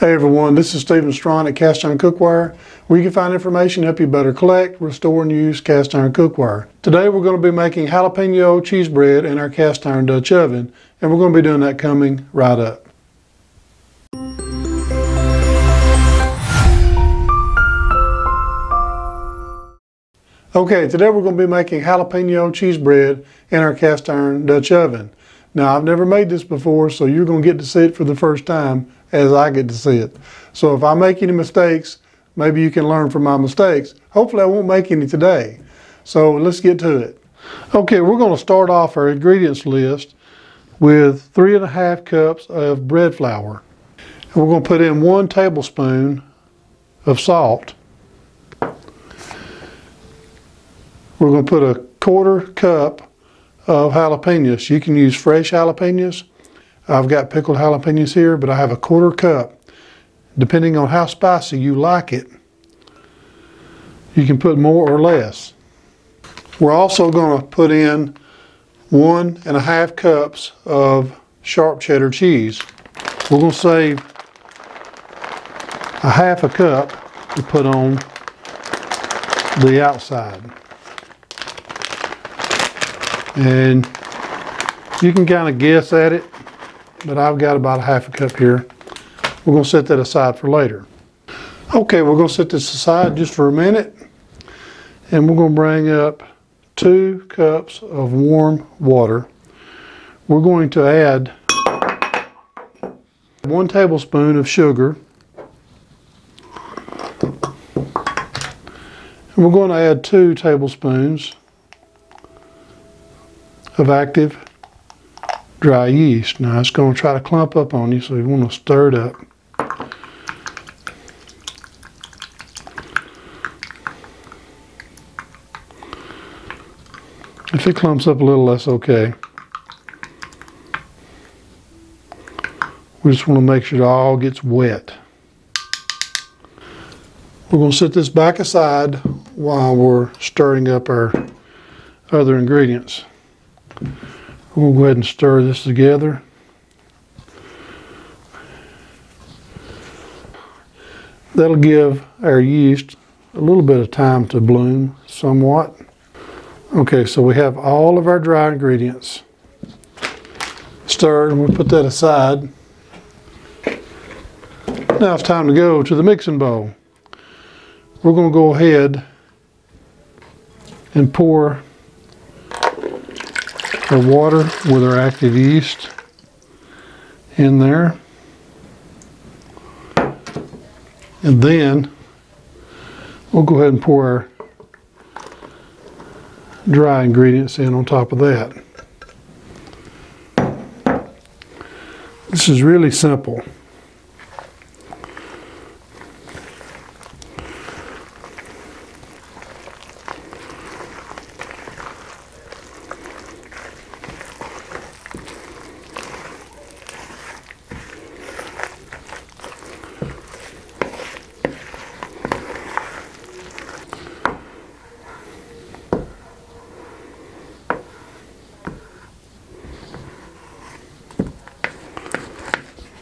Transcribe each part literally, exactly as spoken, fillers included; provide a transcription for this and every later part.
Hey everyone, this is Stephen Strawn at Cast Iron Cookware, where you can find information to help you better collect, restore, and use cast iron cookware. Today we're going to be making jalapeno cheese bread in our cast iron Dutch oven, and we're going to be doing that coming right up. Okay, today we're going to be making jalapeno cheese bread in our cast iron Dutch oven. Now, I've never made this before, so you're going to get to see it for the first time as I get to see it. So if I make any mistakes, maybe you can learn from my mistakes. Hopefully I won't make any today. So let's get to it. Okay, we're going to start off our ingredients list with three and a half cups of bread flour. And we're going to put in one tablespoon of salt. We're going to put a quarter cup of jalapenos. You can use fresh jalapenos. I've got pickled jalapenos here, but I have a quarter cup. Depending on how spicy you like it, you can put more or less. We're also going to put in one and a half cups of sharp cheddar cheese. We're going to save a half a cup to put on the outside. And you can kind of guess at it, but I've got about a half a cup here. We're going to set that aside for later. Okay, we're going to set this aside just for a minute, and we're going to bring up two cups of warm water. We're going to add one tablespoon of sugar, and we're going to add two tablespoons of active dry yeast. Now it's going to try to clump up on you, so you want to stir it up. If it clumps up a little, that's okay. We just want to make sure it all gets wet. We're going to set this back aside while we're stirring up our other ingredients. We'll go ahead and stir this together. That'll give our yeast a little bit of time to bloom somewhat. Okay, so we have all of our dry ingredients stirred, and we'll put that aside. Now it's time to go to the mixing bowl. We're going to go ahead and pour our water with our active yeast in there, and then we'll go ahead and pour our dry ingredients in on top of that. This is really simple.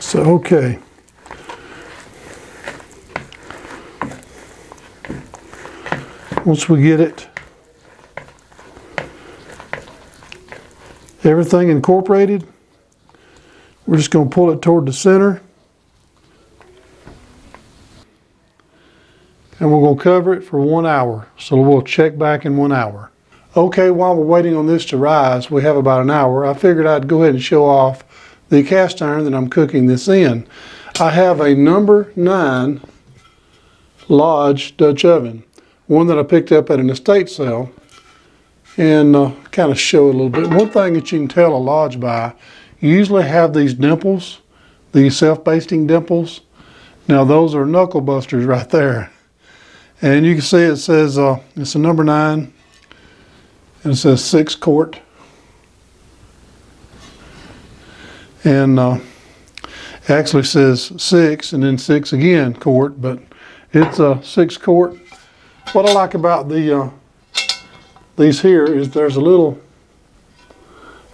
So, okay, once we get it, everything incorporated, we're just going to pull it toward the center, and we're going to cover it for one hour. So we'll check back in one hour. Okay, while we're waiting on this to rise, we have about an hour. I figured I'd go ahead and show off the cast iron that I'm cooking this in. I have a number nine Lodge Dutch oven, one that I picked up at an estate sale, and uh, kind of show it a little bit. One thing that you can tell a Lodge by, you usually have these dimples, these self-basting dimples. Now those are knuckle busters right there. And you can see it says, uh, it's a number nine, and it says six quart. And uh, actually says six and then six again quart, but it's a six quart. What I like about the uh, these here is there's a little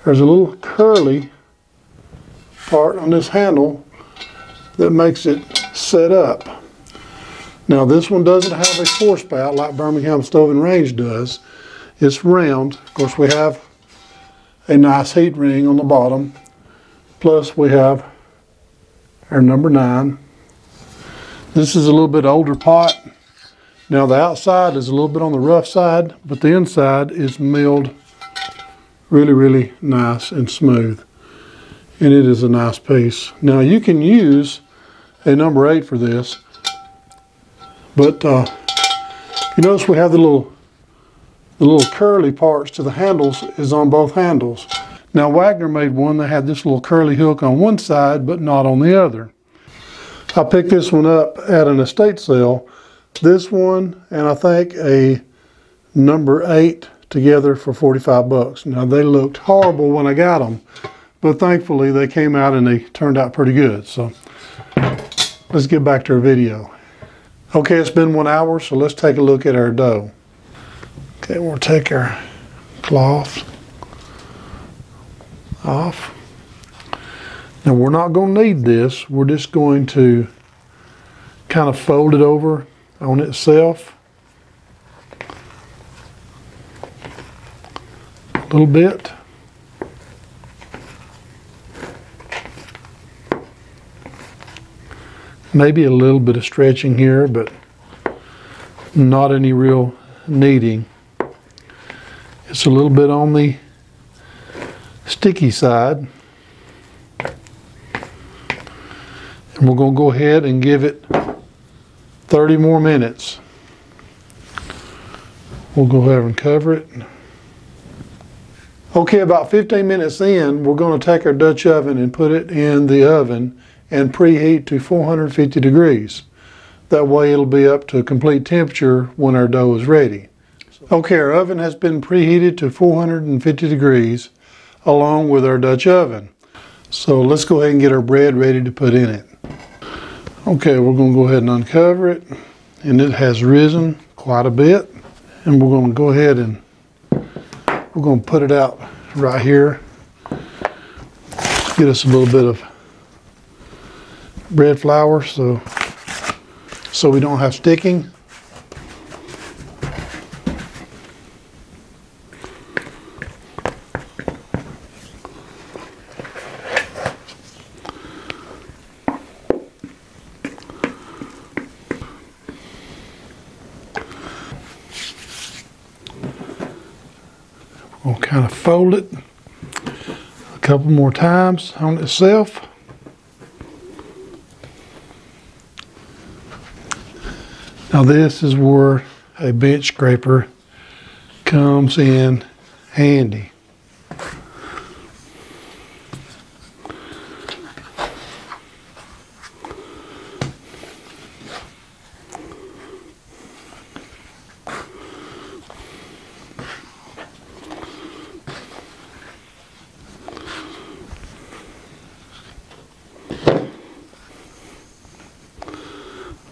there's a little curly part on this handle that makes it set up. Now this one doesn't have a four spout like Birmingham Stove and Range does. It's round. Of course, we have a nice heat ring on the bottom. Plus we have our number nine. This is a little bit older pot. Now the outside is a little bit on the rough side, but the inside is milled really, really nice and smooth. And it is a nice piece. Now you can use a number eight for this. But uh, you notice we have the little, the little curly parts to the handles is on both handles. Now Wagner made one that had this little curly hook on one side but not on the other. I picked this one up at an estate sale. This one and I think a number eight together for forty-five bucks. Now they looked horrible when I got them, but thankfully they came out and they turned out pretty good. So let's get back to our video. Okay, it's been one hour, so let's take a look at our dough. Okay, we'll take our cloth off. Now we're not going to need this. We're just going to kind of fold it over on itself a little bit. Maybe a little bit of stretching here, but not any real kneading. It's a little bit on the sticky side. And we're going to go ahead and give it thirty more minutes. We'll go ahead and cover it. Okay, about fifteen minutes in, we're going to take our Dutch oven and put it in the oven and preheat to four hundred fifty degrees. That way it'll be up to complete temperature when our dough is ready. Okay, our oven has been preheated to four hundred fifty degrees along with our Dutch oven. So let's go ahead and get our bread ready to put in it. Okay, we're going to go ahead and uncover it, and it has risen quite a bit. And we're going to go ahead and we're going to put it out right here. Get us a little bit of bread flour so so we don't have sticking. We'll kind of fold it a couple more times on itself. Now this is where a bench scraper comes in handy.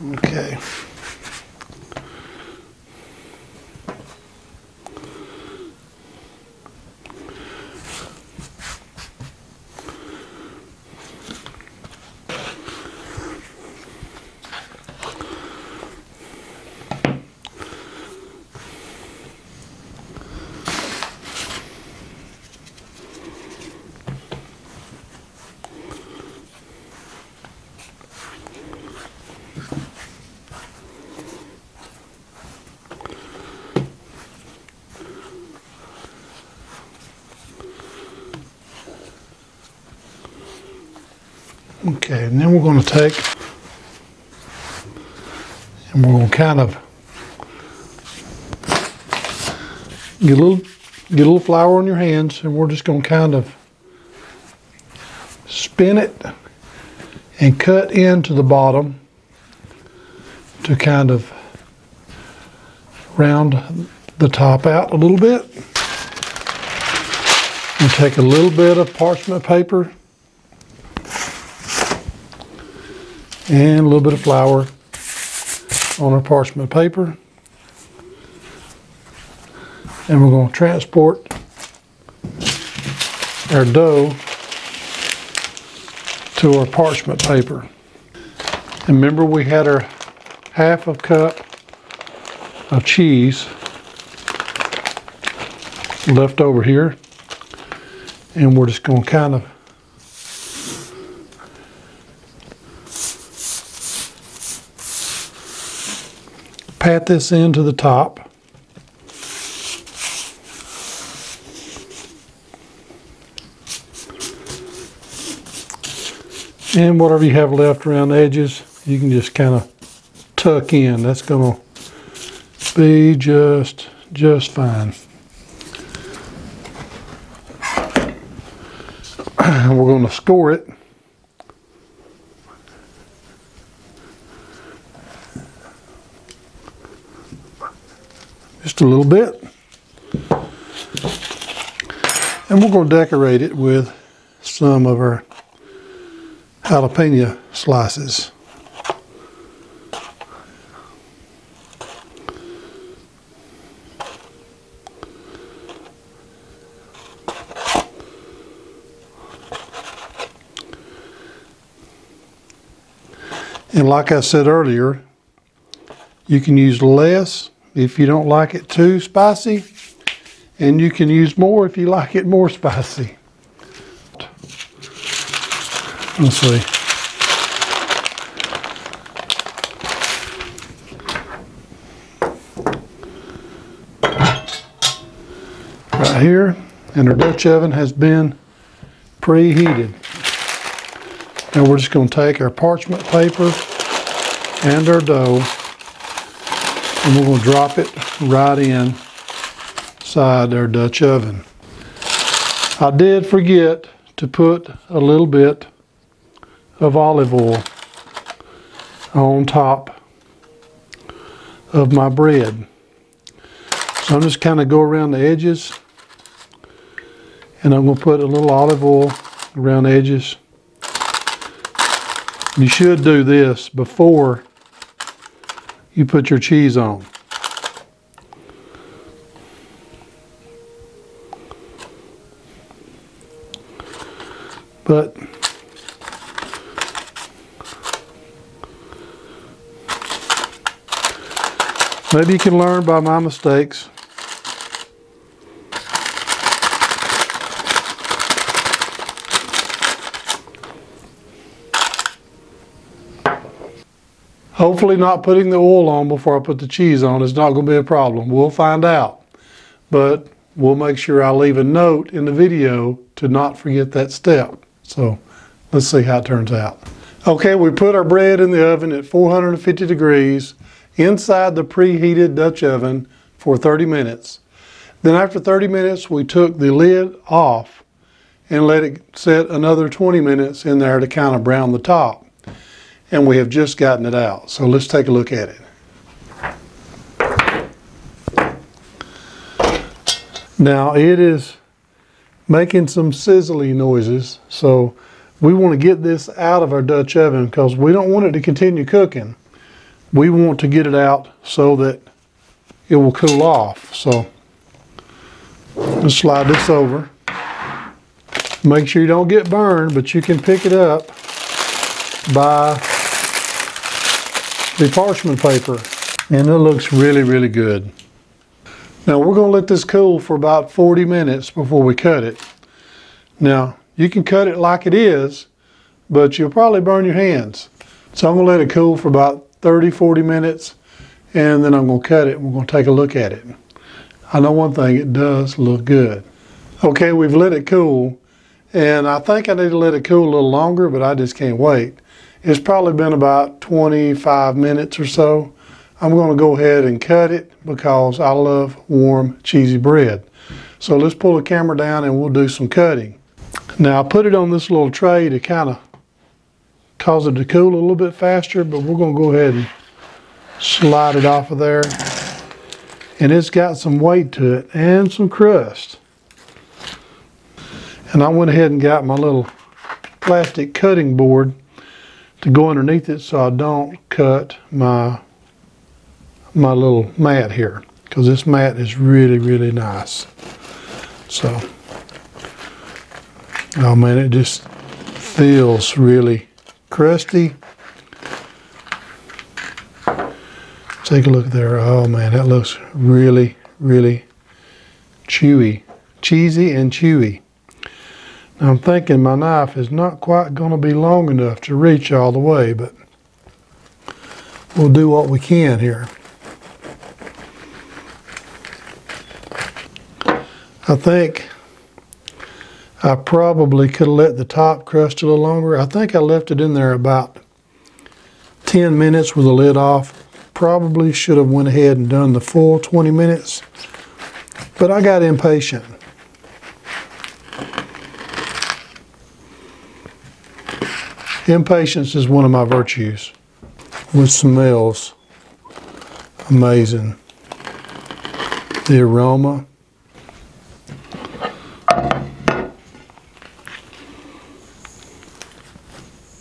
Okay. Okay, and then we're going to take and we're going to kind of get a little get a little flour on your hands, and we're just going to kind of spin it and cut into the bottom to kind of round the top out a little bit. And take a little bit of parchment paper and a little bit of flour on our parchment paper. And we're going to transport our dough to our parchment paper. And remember, we had our half a cup of cheese left over here, and we're just going to kind of pat this into the top. And whatever you have left around the edges, you can just kind of tuck in. That's going to be just, just fine. And we're going to score it. Just a little bit. And we're going to decorate it with some of our jalapeno slices. And like I said earlier, you can use less if you don't like it too spicy, and you can use more if you like it more spicy. Let's see. Right here. And our Dutch oven has been preheated. Now we're just going to take our parchment paper and our dough, and we're going to drop it right in inside our Dutch oven. I did forget to put a little bit of olive oil on top of my bread. So I'm just kind of go around the edges, and I'm gonna put a little olive oil around the edges. You should do this before you put your cheese on. But maybe you can learn by my mistakes. Hopefully not putting the oil on before I put the cheese on is not going to be a problem. We'll find out. But we'll make sure I leave a note in the video to not forget that step. So let's see how it turns out. Okay, we put our bread in the oven at four hundred fifty degrees. Inside the preheated Dutch oven for thirty minutes. Then after thirty minutes, we took the lid off and let it set another twenty minutes in there to kind of brown the top. And we have just gotten it out. So let's take a look at it. Now it is making some sizzly noises. So we want to get this out of our Dutch oven because we don't want it to continue cooking. We want to get it out so that it will cool off. So let's slide this over. Make sure you don't get burned, but you can pick it up by the parchment paper. And it looks really, really good. Now we're going to let this cool for about forty minutes before we cut it. Now you can cut it like it is, but you'll probably burn your hands. So I'm going to let it cool for about thirty, forty minutes, and then I'm going to cut it, and we're going to take a look at it. I know one thing, it does look good. Okay, we've let it cool, and I think I need to let it cool a little longer, but I just can't wait. It's probably been about twenty-five minutes or so. I'm going to go ahead and cut it because I love warm, cheesy bread. So let's pull the camera down, and we'll do some cutting. Now, I put it on this little tray to kind of cause it to cool a little bit faster, but we're going to go ahead and slide it off of there. And it's got some weight to it and some crust. And I went ahead and got my little plastic cutting board to go underneath it so I don't cut my, my little mat here, because this mat is really, really nice. So, oh man, it just feels really crusty Take a look there. Oh man, that looks really, really chewy. Cheesy and chewy. Now I'm thinking my knife is not quite going to be long enough to reach all the way, but we'll do what we can here. I think I probably could have let the top crust a little longer. I think I left it in there about ten minutes with the lid off. Probably should have went ahead and done the full twenty minutes, but I got impatient. Impatience is one of my virtues. With smells, amazing. The aroma.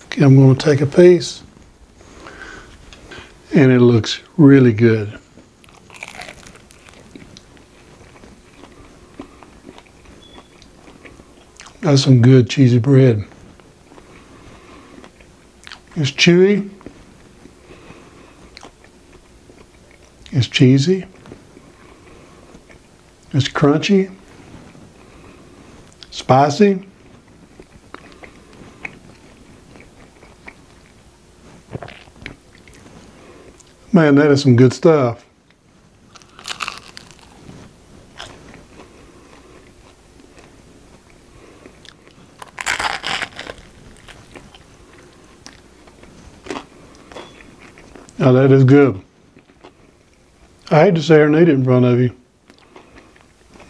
Okay, I'm going to take a piece, and it looks really good. That's some good cheesy bread. It's chewy. It's cheesy. It's crunchy. Spicy. Man, that is some good stuff. Now that is good. I hate to say or need it in front of you.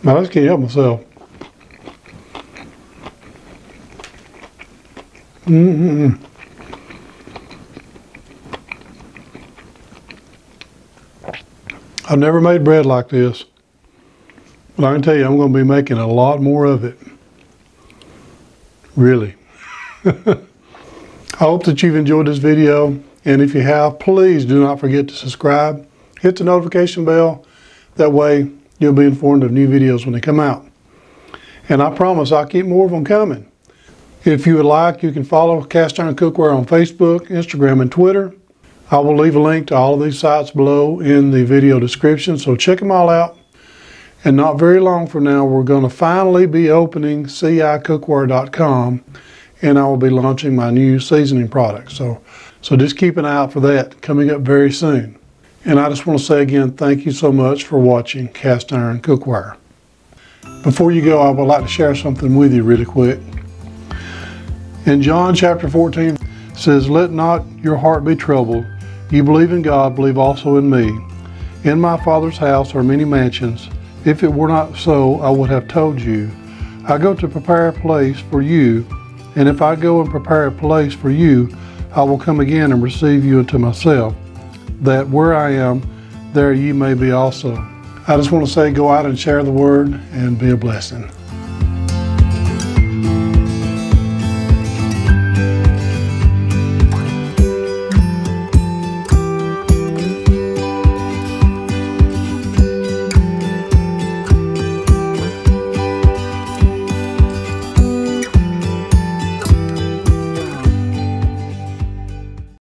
I just can't help myself. Mm-mm-mm. I've never made bread like this, but I can tell you I'm going to be making a lot more of it. Really. I hope that you've enjoyed this video, and if you have, please do not forget to subscribe. Hit the notification bell. That way you'll be informed of new videos when they come out. And I promise I'll keep more of them coming. If you would like, you can follow Cast Iron Cookware on Facebook, Instagram, and Twitter. I will leave a link to all of these sites below in the video description, so check them all out. And not very long from now, we're going to finally be opening C I cookware dot com, and I will be launching my new seasoning products. So, so just keep an eye out for that coming up very soon. And I just want to say again, thank you so much for watching Cast Iron Cookware. Before you go, I would like to share something with you really quick. In John chapter fourteen, it says, "Let not your heart be troubled. You believe in God, believe also in me. In my Father's house are many mansions. If it were not so, I would have told you. I go to prepare a place for you, and if I go and prepare a place for you, I will come again and receive you unto myself, that where I am, there you may be also." I just want to say, go out and share the word and be a blessing.